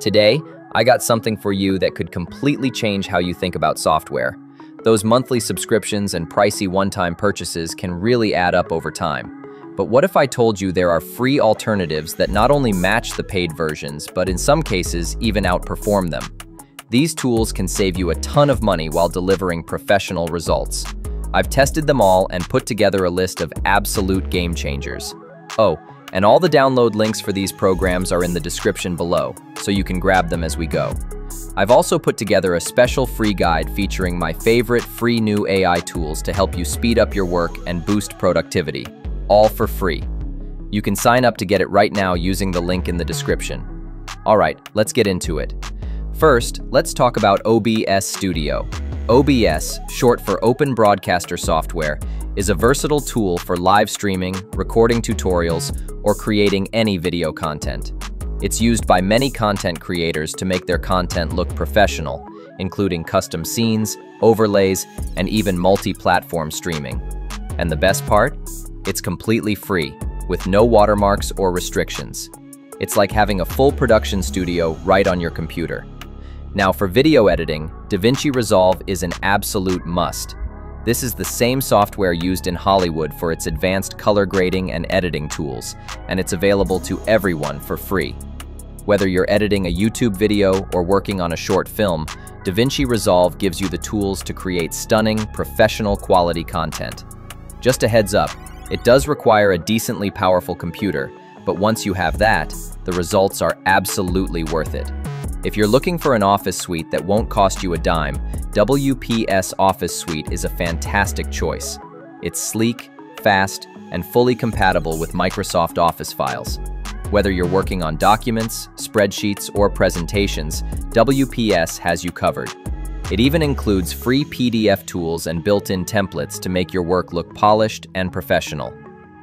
Today, I got something for you that could completely change how you think about software. Those monthly subscriptions and pricey one-time purchases can really add up over time. But what if I told you there are free alternatives that not only match the paid versions, but in some cases even outperform them? These tools can save you a ton of money while delivering professional results. I've tested them all and put together a list of absolute game changers. Oh, and all the download links for these programs are in the description below, so you can grab them as we go. I've also put together a special free guide featuring my favorite free new AI tools to help you speed up your work and boost productivity, all for free. You can sign up to get it right now using the link in the description. All right, let's get into it. First, let's talk about OBS Studio. OBS, short for Open Broadcaster Software, is a versatile tool for live streaming, recording tutorials, or creating any video content. It's used by many content creators to make their content look professional, including custom scenes, overlays, and even multi-platform streaming. And the best part? It's completely free, with no watermarks or restrictions. It's like having a full production studio right on your computer. Now for video editing, DaVinci Resolve is an absolute must. This is the same software used in Hollywood for its advanced color grading and editing tools, and it's available to everyone for free. Whether you're editing a YouTube video or working on a short film, DaVinci Resolve gives you the tools to create stunning, professional quality content. Just a heads up, it does require a decently powerful computer, but once you have that, the results are absolutely worth it. If you're looking for an office suite that won't cost you a dime, WPS Office Suite is a fantastic choice. It's sleek, fast, and fully compatible with Microsoft Office files. Whether you're working on documents, spreadsheets, or presentations, WPS has you covered. It even includes free PDF tools and built-in templates to make your work look polished and professional.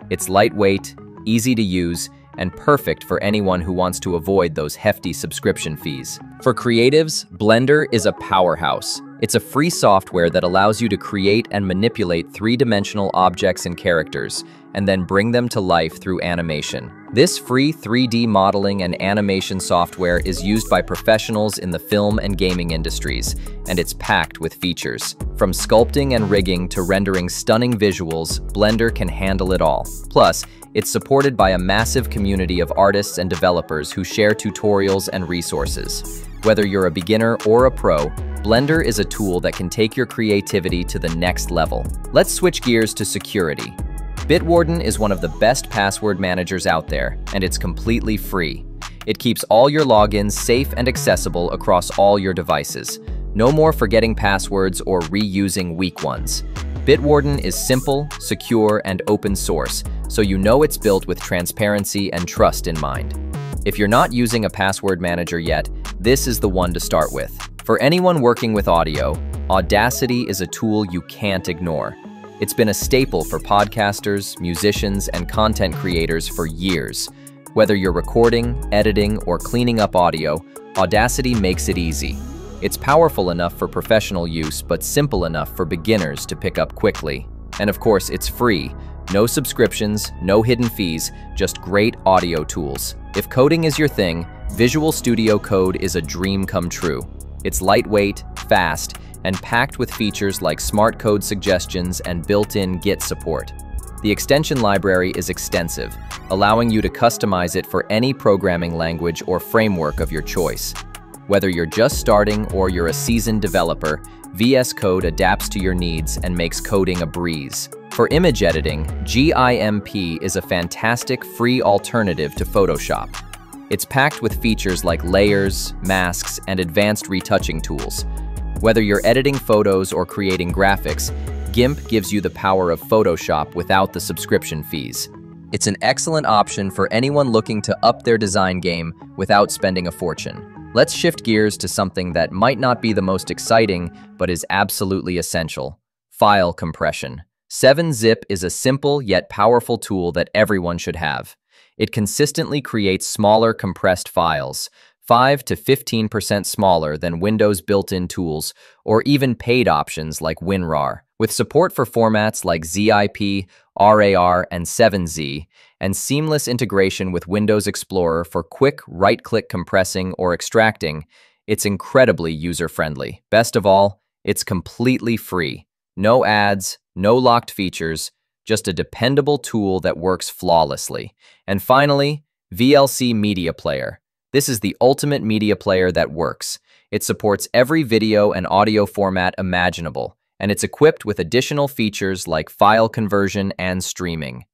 It's lightweight, easy to use, and perfect for anyone who wants to avoid those hefty subscription fees. For creatives, Blender is a powerhouse. It's a free software that allows you to create and manipulate three-dimensional objects and characters, and then bring them to life through animation. This free 3D modeling and animation software is used by professionals in the film and gaming industries, and it's packed with features. From sculpting and rigging to rendering stunning visuals, Blender can handle it all. Plus, it's supported by a massive community of artists and developers who share tutorials and resources. Whether you're a beginner or a pro, Blender is a tool that can take your creativity to the next level. Let's switch gears to security. Bitwarden is one of the best password managers out there, and it's completely free. It keeps all your logins safe and accessible across all your devices. No more forgetting passwords or reusing weak ones. Bitwarden is simple, secure, and open source, so you know it's built with transparency and trust in mind. If you're not using a password manager yet, this is the one to start with. For anyone working with audio, Audacity is a tool you can't ignore. It's been a staple for podcasters, musicians, and content creators for years. Whether you're recording, editing, or cleaning up audio, Audacity makes it easy. It's powerful enough for professional use, but simple enough for beginners to pick up quickly. And of course, it's free. No subscriptions, no hidden fees, just great audio tools. If coding is your thing, Visual Studio Code is a dream come true. It's lightweight, fast, and packed with features like smart code suggestions and built-in Git support. The extension library is extensive, allowing you to customize it for any programming language or framework of your choice. Whether you're just starting or you're a seasoned developer, VS Code adapts to your needs and makes coding a breeze. For image editing, GIMP is a fantastic free alternative to Photoshop. It's packed with features like layers, masks, and advanced retouching tools. Whether you're editing photos or creating graphics, GIMP gives you the power of Photoshop without the subscription fees. It's an excellent option for anyone looking to up their design game without spending a fortune. Let's shift gears to something that might not be the most exciting, but is absolutely essential: file compression. 7-Zip is a simple yet powerful tool that everyone should have. It consistently creates smaller compressed files, 5 to 15% smaller than Windows built-in tools or even paid options like WinRAR. With support for formats like ZIP, RAR, and 7Z, and seamless integration with Windows Explorer for quick right-click compressing or extracting, it's incredibly user-friendly. Best of all, it's completely free. No ads, no locked features, just a dependable tool that works flawlessly. And finally, VLC Media Player. This is the ultimate media player that works. It supports every video and audio format imaginable, and it's equipped with additional features like file conversion and streaming.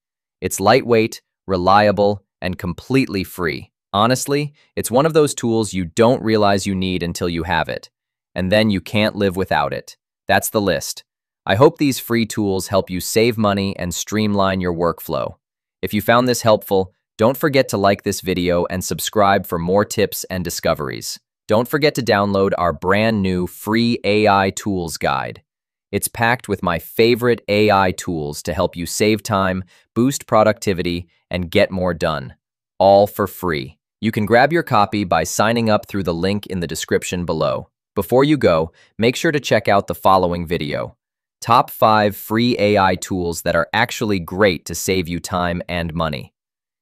It's lightweight, reliable, and completely free. Honestly, it's one of those tools you don't realize you need until you have it, and then you can't live without it. That's the list. I hope these free tools help you save money and streamline your workflow. If you found this helpful, don't forget to like this video and subscribe for more tips and discoveries. Don't forget to download our brand new free AI tools guide. It's packed with my favorite AI tools to help you save time, boost productivity, and get more done, all for free. You can grab your copy by signing up through the link in the description below. Before you go, make sure to check out the following video: Top 5 Free AI Tools That Are Actually Great to Save You Time and Money.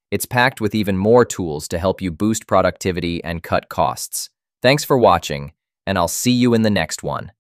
It's packed with even more tools to help you boost productivity and cut costs. Thanks for watching, and I'll see you in the next one.